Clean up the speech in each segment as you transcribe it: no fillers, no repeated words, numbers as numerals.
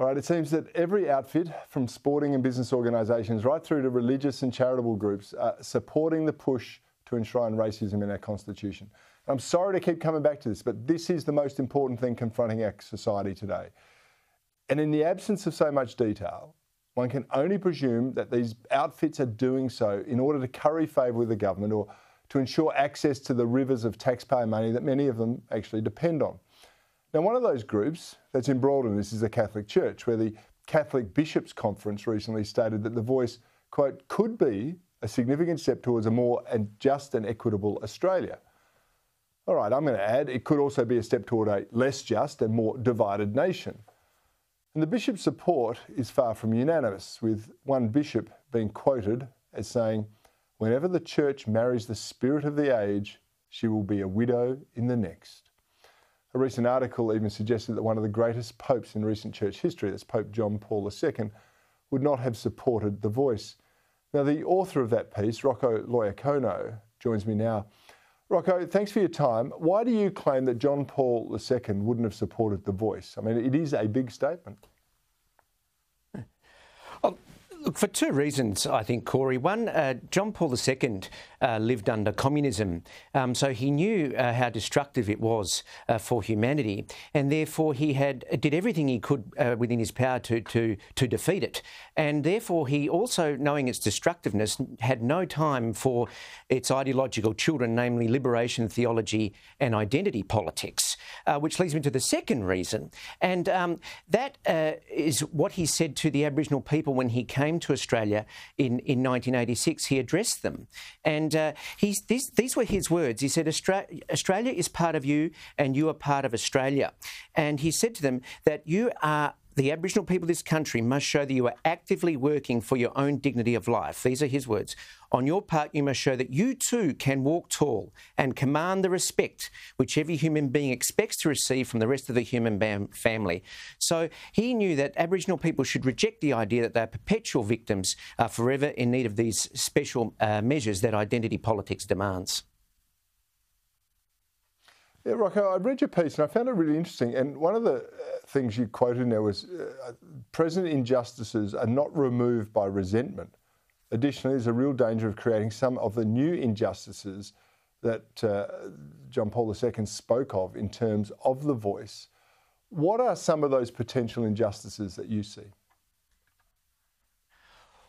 All right, it seems that every outfit, from sporting and business organisations right through to religious and charitable groups, are supporting the push to enshrine racism in our constitution. And I'm sorry to keep coming back to this, but this is the most important thing confronting our society today. And in the absence of so much detail, one can only presume that these outfits are doing so in order to curry favour with the government or to ensure access to the rivers of taxpayer money that many of them actually depend on. Now, one of those groups that's embroiled in this is the Catholic Church, where the Catholic Bishops' Conference recently stated that the Voice, quote, could be a significant step towards a more just and equitable Australia. All right, I'm going to add, it could also be a step toward a less just and more divided nation. And the bishop's support is far from unanimous, with one bishop being quoted as saying, "Whenever the Church marries the spirit of the age, she will be a widow in the next." A recent article even suggested that one of the greatest popes in recent church history, that's Pope John Paul II, would not have supported the Voice. Now, the author of that piece, Rocco Loiacono, joins me now. Rocco, thanks for your time. Why do you claim that John Paul II wouldn't have supported the Voice? I mean, it is a big statement. Look, for two reasons, I think, Corey. One, John Paul II lived under communism, so he knew how destructive it was for humanity, and therefore he did everything he could within his power to defeat it. And therefore he also, knowing its destructiveness, had no time for its ideological children, namely liberation theology and identity politics, which leads me to the second reason. And that is what he said to the Aboriginal people when he came to Australia in 1986, he addressed them. And these were his words. He said, Australia is part of you and you are part of Australia. And he said to them that you are the Aboriginal people of this country must show that you are actively working for your own dignity of life. These are his words. On your part, you must show that you too can walk tall and command the respect which every human being expects to receive from the rest of the human family. So he knew that Aboriginal people should reject the idea that they are perpetual victims, forever in need of these special measures that identity politics demands. Yeah, Rocco, I read your piece and I found it really interesting. And one of the things you quoted in there was present injustices are not removed by resentment. Additionally, there's a real danger of creating some of the new injustices that John Paul II spoke of in terms of the Voice. What are some of those potential injustices that you see?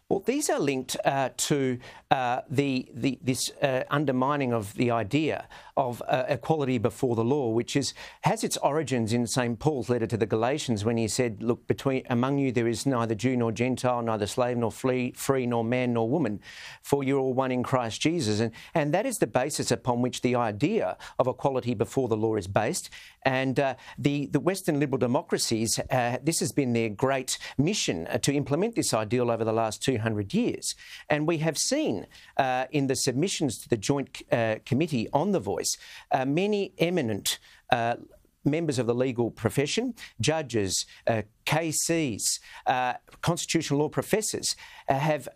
Well, these are linked to this undermining of the idea of equality before the law, which has its origins in St. Paul's letter to the Galatians when he said, look, among you there is neither Jew nor Gentile, neither slave nor free, nor man nor woman, for you're all one in Christ Jesus. And that is the basis upon which the idea of equality before the law is based. And the Western liberal democracies, this has been their great mission to implement this ideal over the last 200 years. And we have seen in the submissions to the Joint Committee on the Voice, many eminent members of the legal profession, judges, KCs, constitutional law professors have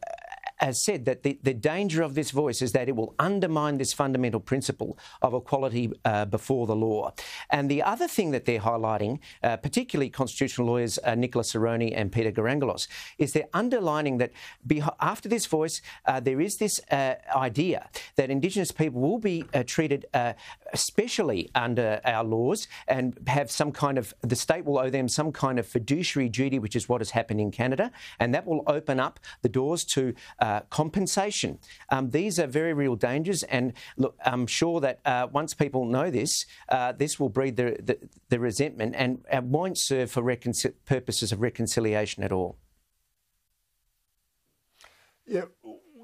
said that the danger of this Voice is that it will undermine this fundamental principle of equality before the law. And the other thing that they're highlighting, particularly constitutional lawyers Nicholas Cerroni and Peter Garangalos, is they're underlining that after this Voice, there is this idea that Indigenous people will be treated especially under our laws and have some kind of, the state will owe them some kind of fiduciary duty, which is what has happened in Canada, and that will open up the doors to compensation. These are very real dangers, and look, I'm sure that once people know this, this will breed the resentment and won't serve for purposes of reconciliation at all. Yeah,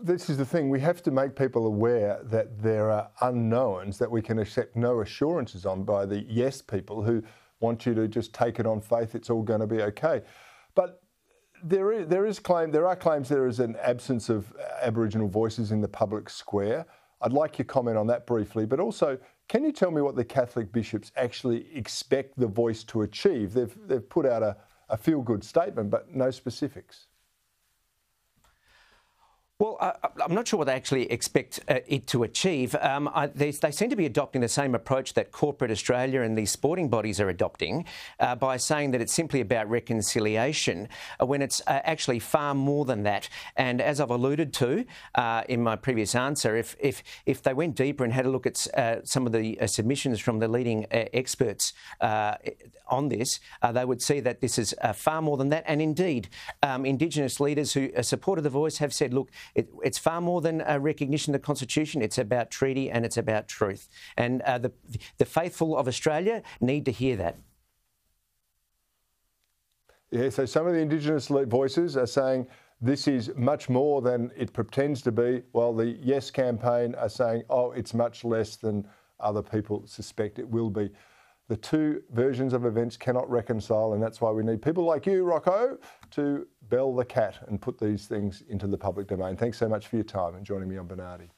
this is the thing. We have to make people aware that there are unknowns that we can accept no assurances on by the yes people who want you to just take it on faith, it's all going to be okay. But There are claims there is an absence of Aboriginal voices in the public square. I'd like your comment on that briefly, but also, can you tell me what the Catholic bishops actually expect the Voice to achieve? They've put out a feel-good statement, but no specifics. Well, I'm not sure what they actually expect it to achieve. They seem to be adopting the same approach that corporate Australia and these sporting bodies are adopting by saying that it's simply about reconciliation when it's actually far more than that. And as I've alluded to in my previous answer, if they went deeper and had a look at some of the submissions from the leading experts on this, they would see that this is far more than that. And indeed, Indigenous leaders who supported the Voice have said, look, it's far more than a recognition of the Constitution. It's about treaty and it's about truth. And the faithful of Australia need to hear that. Yeah, so some of the Indigenous voices are saying this is much more than it pretends to be, while the Yes campaign are saying, oh, it's much less than other people suspect it will be. The two versions of events cannot reconcile, and that's why we need people like you, Rocco, to bell the cat and put these things into the public domain. Thanks so much for your time and joining me on Bernardi.